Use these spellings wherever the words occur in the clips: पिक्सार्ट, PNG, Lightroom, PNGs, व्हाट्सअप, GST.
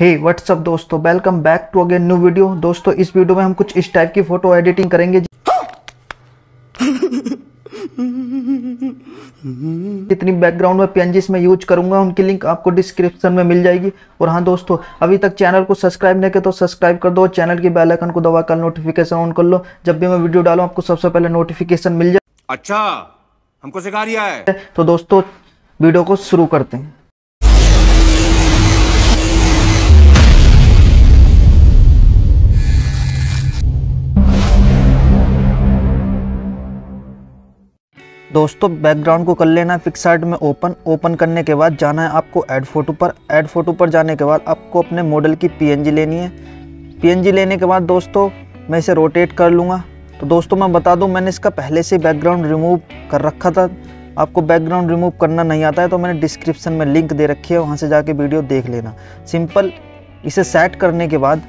हे व्हाट्सअप दोस्तों, welcome back to again new video. दोस्तों इस वीडियो में हम कुछ इस टाइप की फोटो एडिटिंग करेंगे जितनी बैकग्राउंड में PNGs में यूज करूंगा उनकी लिंक आपको डिस्क्रिप्शन में मिल जाएगी। और हाँ दोस्तों, अभी तक चैनल को सब्सक्राइब नहीं किया तो सब्सक्राइब कर दो, चैनल की बेल आइकन को दबाकर नोटिफिकेशन ऑन कर लो। जब भी मैं वीडियो डालूं आपको सबसे पहले नोटिफिकेशन मिल जाए। अच्छा, हमको सिखा रिया है। तो दोस्तों वीडियो को शुरू करते हैं। दोस्तों बैकग्राउंड को कर लेना है पिक्सार्ट में ओपन करने के बाद जाना है आपको ऐड फोटो पर जाने के बाद आपको अपने मॉडल की PNG लेनी है। PNG लेने के बाद दोस्तों मैं इसे रोटेट कर लूँगा। तो दोस्तों मैं बता दूं, मैंने इसका पहले से बैकग्राउंड रिमूव कर रखा था। आपको बैकग्राउंड रिमूव करना नहीं आता है तो मैंने डिस्क्रिप्शन में लिंक दे रखी है, वहाँ से जाके वीडियो देख लेना। सिंपल इसे सेट करने के बाद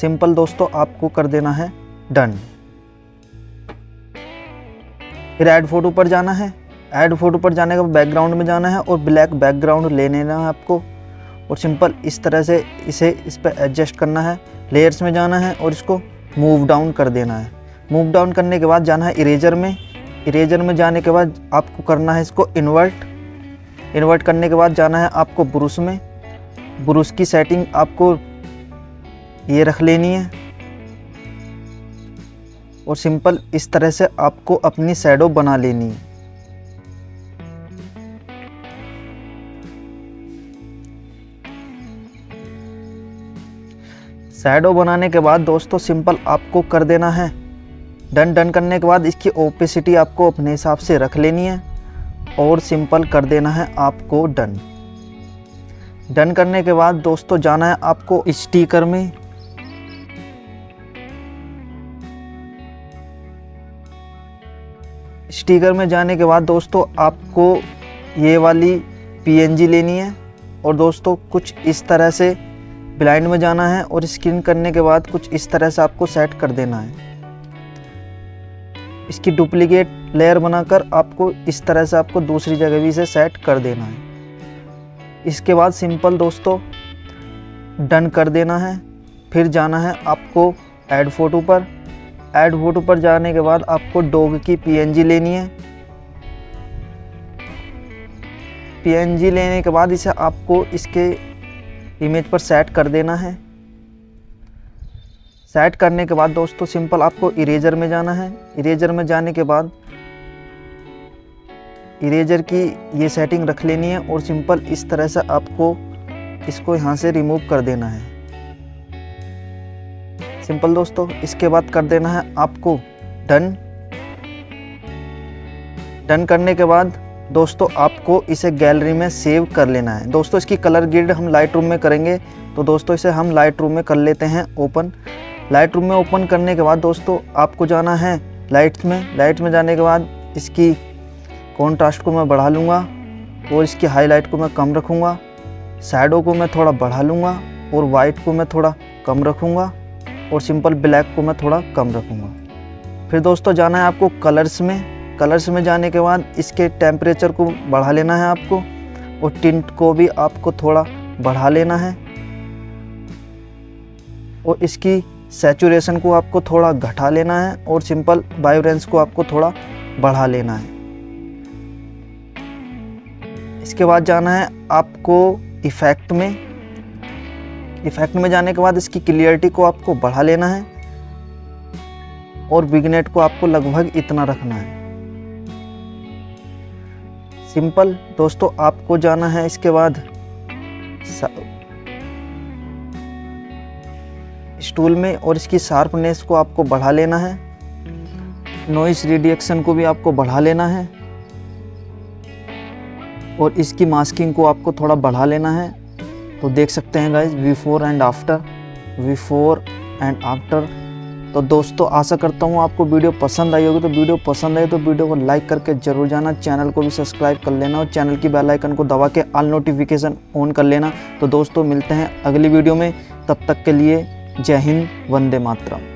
सिंपल दोस्तों आपको कर देना है डन। फिर ऐड फोटो पर जाना है। ऐड फोटो पर जाने के बाद बैकग्राउंड में जाना है और ब्लैक बैकग्राउंड ले लेना है आपको। और सिंपल इस तरह से इसे इस पर एडजस्ट करना है। लेयर्स में जाना है और इसको मूव डाउन कर देना है। मूव डाउन करने के बाद जाना है इरेजर में। इरेजर में जाने के बाद आपको करना है इसको इन्वर्ट। इन्वर्ट करने के बाद जाना है आपको ब्रश में। ब्रश की सेटिंग आपको ये रख लेनी है और सिंपल इस तरह से आपको अपनी शैडो बना लेनी है। शैडो बनाने के बाद दोस्तों सिंपल आपको कर देना है डन करने के बाद इसकी ओपेसिटी आपको अपने हिसाब से रख लेनी है और सिंपल कर देना है आपको डन करने के बाद दोस्तों जाना है आपको स्टिकर में। स्टिकर में जाने के बाद दोस्तों आपको ये वाली PNG लेनी है और दोस्तों कुछ इस तरह से ब्लाइंड में जाना है और स्क्रीन करने के बाद कुछ इस तरह से आपको सेट कर देना है। इसकी डुप्लीकेट लेयर बनाकर आपको इस तरह से आपको दूसरी जगह भी इसे सेट कर देना है। इसके बाद सिंपल दोस्तों डन कर देना है। फिर जाना है आपको ऐड फोटो पर। ऐड फोटो पर जाने के बाद आपको डॉग की PNG लेनी है। PNG लेने के बाद इसे आपको इसके इमेज पर सेट कर देना है। सेट करने के बाद दोस्तों सिंपल आपको इरेजर में जाना है। इरेजर में जाने के बाद इरेजर की ये सेटिंग रख लेनी है और सिंपल इस तरह से आपको इसको यहाँ से रिमूव कर देना है। सिंपल दोस्तों इसके बाद कर देना है आपको डन करने के बाद दोस्तों आपको इसे गैलरी में सेव कर लेना है। दोस्तों इसकी कलर ग्रेड हम लाइट रूम में करेंगे तो दोस्तों इसे हम लाइट रूम में कर लेते हैं ओपन। लाइट रूम में ओपन करने के बाद दोस्तों आपको जाना है लाइट्स में। लाइट में जाने के बाद इसकी कॉन्ट्रास्ट को मैं बढ़ा लूँगा और इसकी हाईलाइट को मैं कम रखूँगा। शैडो को मैं थोड़ा बढ़ा लूँगा और वाइट को मैं थोड़ा कम रखूँगा और सिंपल ब्लैक को मैं थोड़ा कम रखूँगा। फिर दोस्तों जाना है आपको कलर्स में। कलर्स में जाने के बाद इसके टेम्परेचर को बढ़ा लेना है आपको और टिंट को भी आपको थोड़ा बढ़ा लेना है और इसकी सैचुरेशन को आपको थोड़ा घटा लेना है और सिंपल वाइब्रेंस को आपको थोड़ा बढ़ा लेना है। इसके बाद जाना है आपको इफ़ेक्ट में। इफेक्ट में जाने के बाद इसकी क्लियरिटी को आपको बढ़ा लेना है और विग्नेट को आपको लगभग इतना रखना है। सिंपल दोस्तों आपको जाना है इसके बाद स्टूल में और इसकी शार्पनेस को आपको बढ़ा लेना है। नॉइस रिडक्शन को भी आपको बढ़ा लेना है और इसकी मास्किंग को आपको थोड़ा बढ़ा लेना है। तो देख सकते हैं गाइज बिफोर एंड आफ्टर। तो दोस्तों आशा करता हूँ आपको वीडियो पसंद आई होगी। तो वीडियो पसंद आई तो वीडियो को लाइक करके जरूर जाना, चैनल को भी सब्सक्राइब कर लेना और चैनल की बेल आइकन को दबा के ऑल नोटिफिकेशन ऑन कर लेना। तो दोस्तों मिलते हैं अगली वीडियो में, तब तक के लिए जय हिंद, वंदे मातरम।